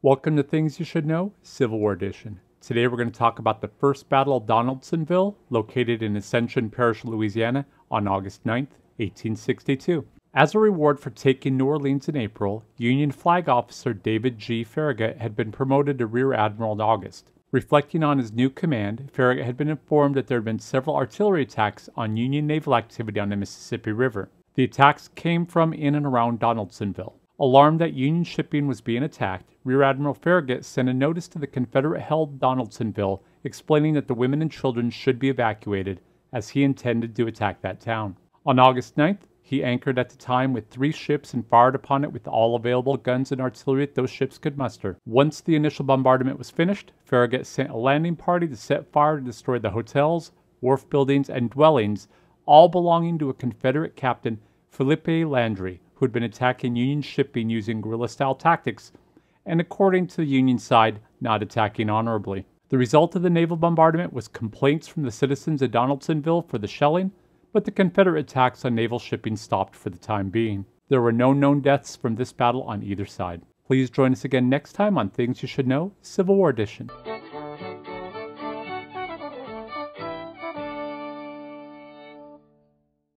Welcome to Things You Should Know, Civil War Edition. Today we're going to talk about the First Battle of Donaldsonville, located in Ascension Parish, Louisiana, on August 9, 1862. As a reward for taking New Orleans in April, Union Flag Officer David G. Farragut had been promoted to Rear Admiral in August. Reflecting on his new command, Farragut had been informed that there had been several artillery attacks on Union naval activity on the Mississippi River. The attacks came from in and around Donaldsonville. Alarmed that Union shipping was being attacked, Rear Admiral Farragut sent a notice to the Confederate-held Donaldsonville explaining that the women and children should be evacuated, as he intended to attack that town. On August 9th, he anchored at the time with 3 ships and fired upon it with all available guns and artillery that those ships could muster. Once the initial bombardment was finished, Farragut sent a landing party to set fire to destroy the hotels, wharf buildings, and dwellings, all belonging to a Confederate captain, Philippe Landry, who had been attacking Union shipping using guerrilla-style tactics, and according to the Union side, not attacking honorably. The result of the naval bombardment was complaints from the citizens of Donaldsonville for the shelling, but the Confederate attacks on naval shipping stopped for the time being. There were no known deaths from this battle on either side. Please join us again next time on Things You Should Know, Civil War Edition.